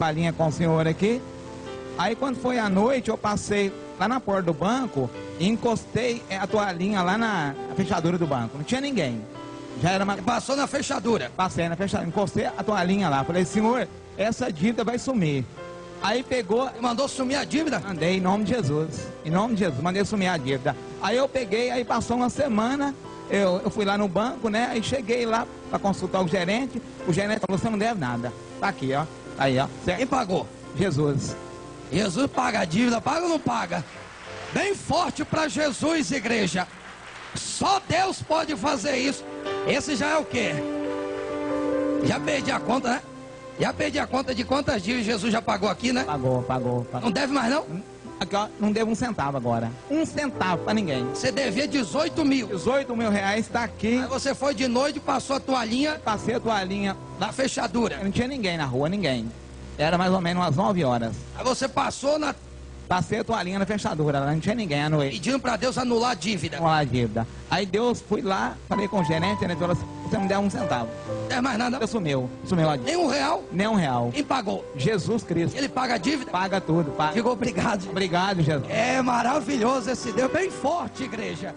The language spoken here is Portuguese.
falinha com o senhor aqui. Aí quando foi à noite, eu passei lá na porta do banco e encostei a toalhinha lá na fechadura do banco. Não tinha ninguém. Já era uma... Passou na fechadura? Passei na fechadura, encostei a toalhinha lá. Falei, senhor, essa dívida vai sumir. Aí pegou... Mandou sumir a dívida? Mandei, em nome de Jesus. Em nome de Jesus, mandei sumir a dívida. Aí eu peguei, aí passou uma semana... Eu fui lá no banco, né? Aí cheguei lá para consultar o gerente falou, você não deve nada. Tá aqui, ó. Aí, ó. Certo? Quem pagou? Jesus. Jesus paga a dívida, paga ou não paga? Bem forte para Jesus, igreja. Só Deus pode fazer isso. Esse já é o quê? Já perdi a conta, né? Já perdi a conta de quantas dívidas Jesus já pagou aqui, né? Pagou. Não deve mais, não? Aqui, ó, não devo um centavo agora. Um centavo pra ninguém. Você devia 18 mil. 18 mil reais, tá aqui. Aí você foi de noite, passou a toalhinha. Passei a toalhinha. Na fechadura. Não tinha ninguém na rua, ninguém. Era mais ou menos umas 9 horas. Aí você passou na... Passei a toalhinha na fechadura, não tinha ninguém à noite. Pedindo pra Deus anular a dívida. Anular a dívida. Aí Deus, fui lá, falei com o gerente, ele falou assim, você me der um centavo. Não der mais nada? Deus sumiu. Sumiu a dívida. Nem um real? Nem um real. Quem pagou? Jesus Cristo. Ele paga a dívida? Paga tudo, paga. Digo obrigado. Obrigado, Jesus. É maravilhoso esse Deus, bem forte, igreja.